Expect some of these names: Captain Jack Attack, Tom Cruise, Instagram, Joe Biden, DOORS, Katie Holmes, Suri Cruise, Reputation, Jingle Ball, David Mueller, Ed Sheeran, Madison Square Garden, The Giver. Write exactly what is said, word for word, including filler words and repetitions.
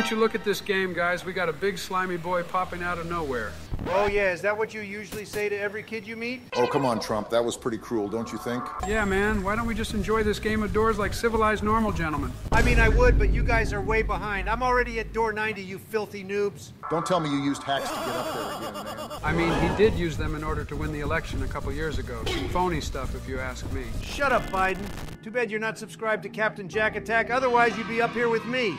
want you to look at this game, guys. We got a big slimy boy popping out of nowhere. Oh, yeah. Is that what you usually say to every kid you meet? Oh, come on, Trump. That was pretty cruel, don't you think? Yeah, man. Why don't we just enjoy this game of doors like civilized normal gentlemen? I mean, I would, but you guys are way behind. I'm already at door ninety, you filthy noobs. Don't tell me you used hacks to get up there again, man. I mean, he did use them in order to win the election a couple years ago. Some phony stuff, if you ask me. Shut up, Biden. Too bad you're not subscribed to Captain Jack Attack. Otherwise, you'd be up here with me.